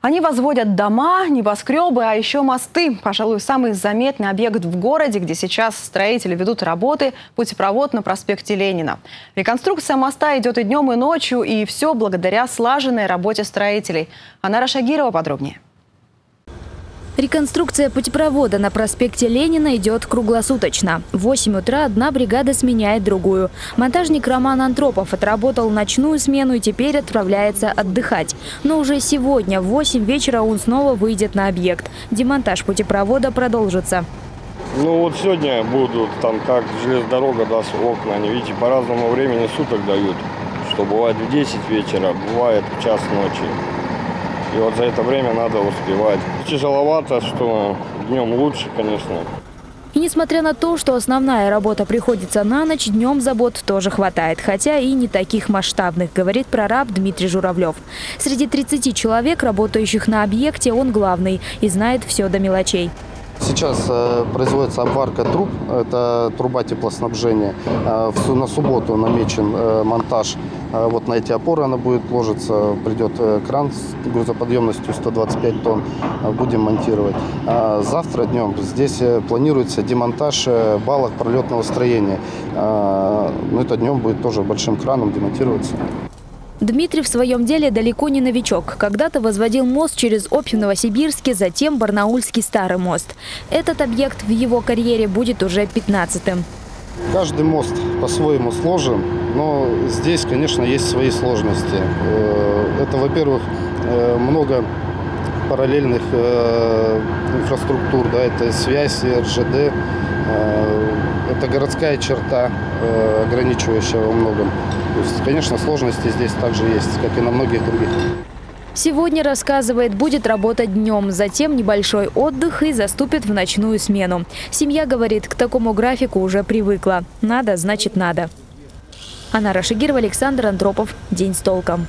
Они возводят дома, небоскребы, а еще мосты. Пожалуй, самый заметный объект в городе, где сейчас строители ведут работы – путепровод на проспекте Ленина. Реконструкция моста идет и днем, и ночью, и все благодаря слаженной работе строителей. Анара Шагирова подробнее. Реконструкция путепровода на проспекте Ленина идет круглосуточно. В 8 утра одна бригада сменяет другую. Монтажник Роман Антропов отработал ночную смену и теперь отправляется отдыхать. Но уже сегодня в 8 вечера он снова выйдет на объект. Демонтаж путепровода продолжится. Ну вот сегодня будут там, как железная дорога даст окна. Они, видите, по разному времени суток дают. Что бывает в 10 вечера, бывает в час ночи. И вот за это время надо успевать. Тяжеловато, что днем лучше, конечно. И несмотря на то, что основная работа приходится на ночь, днем забот тоже хватает. Хотя и не таких масштабных, говорит прораб Дмитрий Журавлев. Среди 30 человек, работающих на объекте, он главный и знает все до мелочей. Сейчас производится обварка труб, это труба теплоснабжения. На субботу намечен монтаж, вот на эти опоры она будет ложиться, придет кран с грузоподъемностью 125 тонн, будем монтировать. Завтра днем здесь планируется демонтаж балок пролетного строения, но это днем будет тоже большим краном демонтироваться. Дмитрий в своем деле далеко не новичок. Когда-то возводил мост через Обь в Новосибирске, затем Барнаульский старый мост. Этот объект в его карьере будет уже 15-м. Каждый мост по-своему сложен, но здесь, конечно, есть свои сложности. Это, во-первых, много параллельных инфраструктур. Да, это связь, РЖД, это городская черта, ограничивающая во многом. То есть, конечно, сложности здесь также есть, как и на многих других. Сегодня, рассказывает, будет работать днем, затем небольшой отдых и заступит в ночную смену. Семья, говорит, к такому графику уже привыкла. Надо, значит надо. Анара Шагирова, Александр Антропов. День с толком.